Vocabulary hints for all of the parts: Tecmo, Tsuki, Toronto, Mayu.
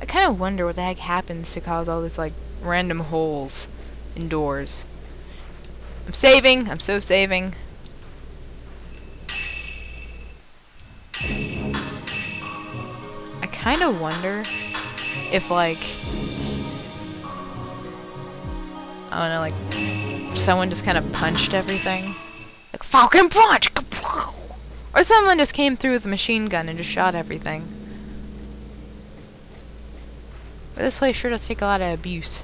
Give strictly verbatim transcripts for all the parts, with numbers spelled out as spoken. I kind of wonder what the heck happens to cause all this, like, random holes in doors. I'm saving! I'm so saving. I kind of wonder if, like, I don't know, like, someone just kind of punched everything. Like, fucking punch! Or someone just came through with a machine gun and just shot everything. But this place sure does take a lot of abuse.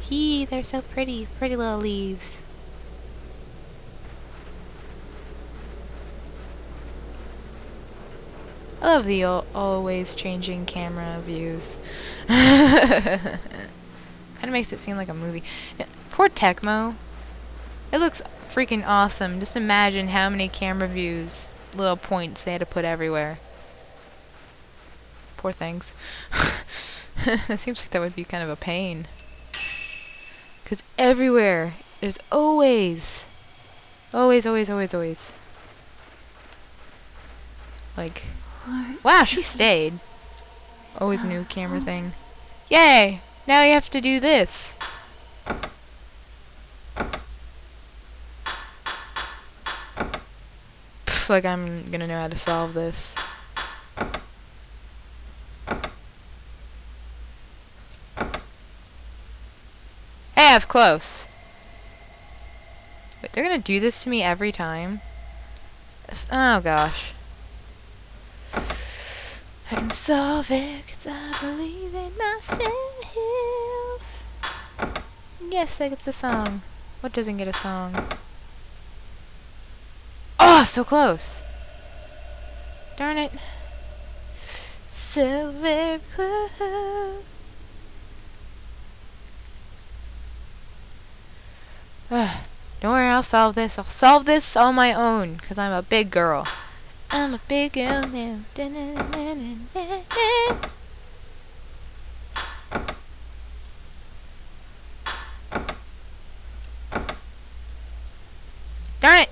Hee, they're so pretty. Pretty little leaves. I love the always changing camera views. Kind of makes it seem like a movie. Now, poor Tecmo. It looks freaking awesome. Just imagine how many camera views, little points they had to put everywhere. Poor things. It seems like that would be kind of a pain. Because everywhere, there's always, always, always, always, always. Like, wow, she stayed. Always new camera thing. Yay! Now you have to do this. Pff, like I'm gonna know how to solve this. Hey, I was close. Wait, they're gonna do this to me every time? Oh gosh. I can solve it, 'cause I believe in myself. Yes, I get the song. What doesn't get a song? Oh, so close. Darn it. So very close. Ugh. Don't worry, I'll solve this. I'll solve this on my own, 'cause I'm a big girl. I'm a big girl now. Da -na -na -na -na -na. Darn it!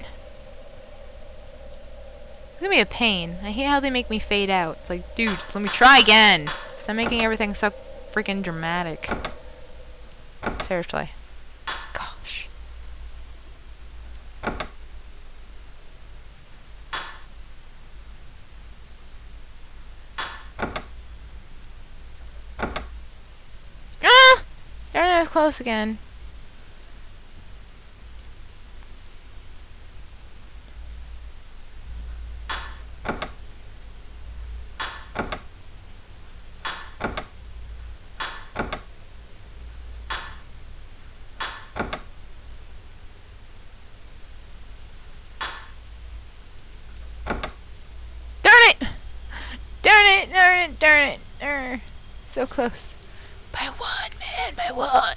It's gonna be a pain. I hate how they make me fade out. It's like, dude, let me try again! Stop making everything so freaking dramatic. Seriously. Gosh. Close again. Darn it! Darn it! Darn it! Darn it! Er, so close. By one, man, by one.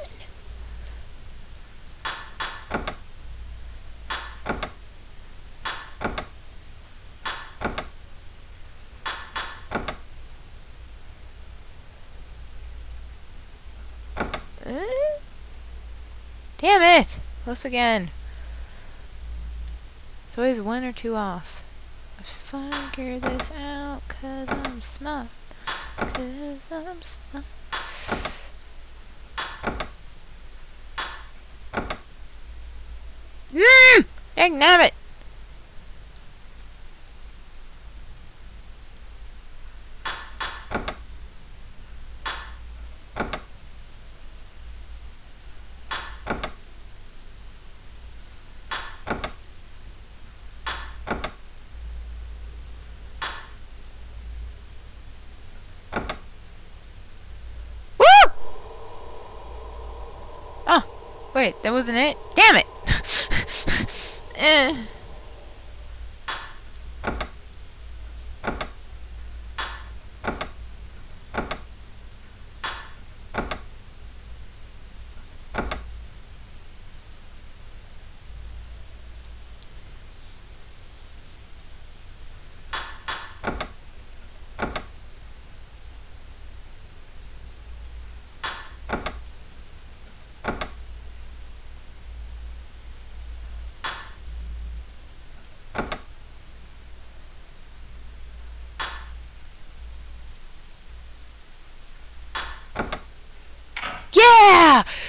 Damn it! Close again. It's always one or two off. I figure this out 'cause I'm smart. 'Cause I'm smart. Mmm! Damn it! Wait, that wasn't it? Damn it! eh.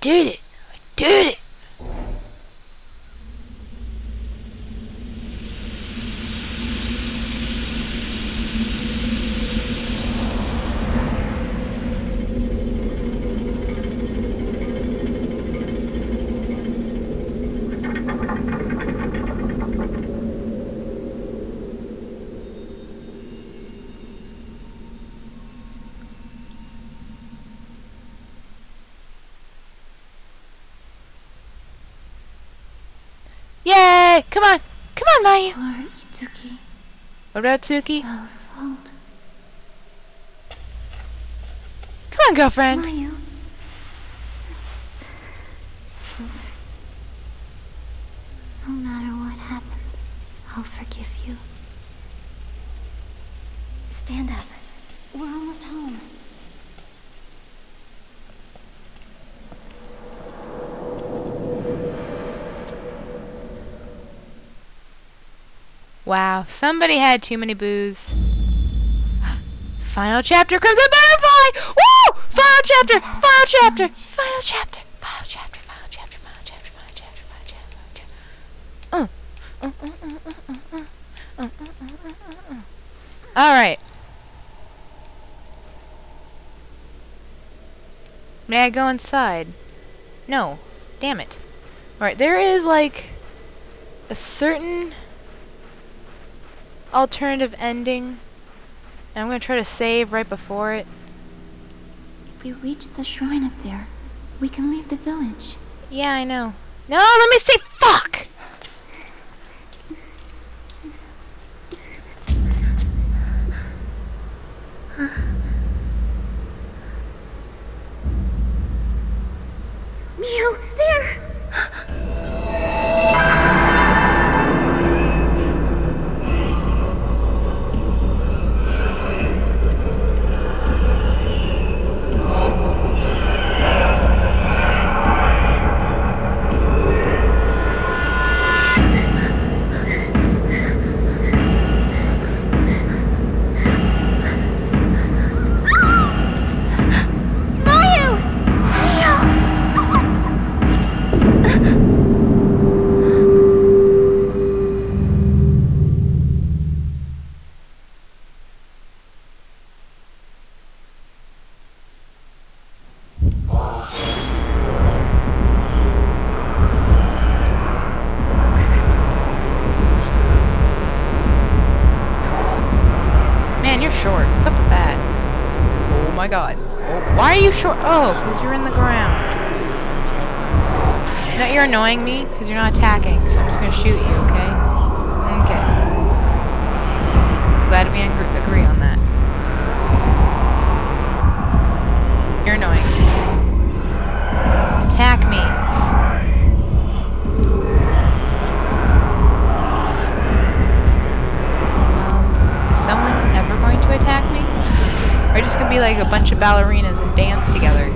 Did it! I did it! Yay! Come on! Come on, Mayu! Or Tsuki. What about Tsuki? It's our fault. Come on, girlfriend! Mayu. No matter what happens, I'll forgive you. Stand up. We're almost home. Wow, somebody had too many boos. Final chapter comes a butterfly! Woo! Final chapter! Final chapter! Final chapter! Final chapter! Final chapter! Final chapter! Final chapter! Final chapter! Final chapter! Alright. May I go inside? No. Damn it. Alright, there is like a certain alternative ending, and I'm going to try to save right before it. If we reach the shrine up there, we can leave the village. Yeah, I know. No, let me say fuck! Mayu, there! Oh, because you're in the ground. Now you're annoying me because you're not attacking, so I'm just going to shoot you, okay? Okay. Glad we agree on that. You're annoying. Attack me. Um, is someone ever going to attack me? Or just going to be like a bunch of ballerinas and dance together?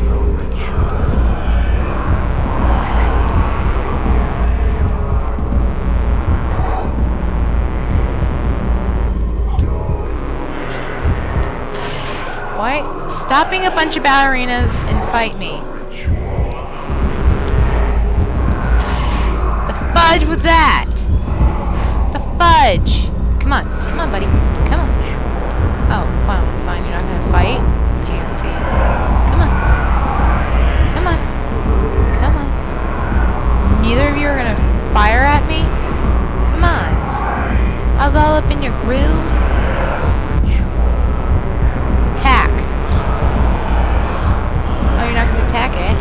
Why? Stopping a bunch of ballerinas and fight me. The fudge was that! The fudge! Come on. Come on, buddy. Come on. Oh, wow. Fine. You're not gonna fight? Neither of you are gonna fire at me? Come on. I was all up in your grill. Attack. Oh, you're not gonna attack it?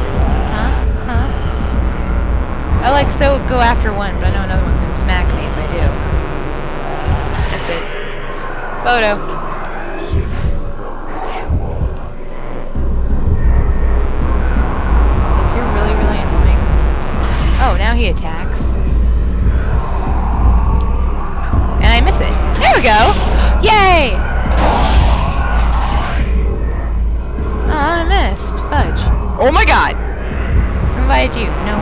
Huh? Huh? I like so go after one, but I know another one's gonna smack me if I do. That's it. Photo. Oh, now he attacks. And I miss it. There we go! Yay! Oh, I missed. Fudge. Oh my god! Invited you. No.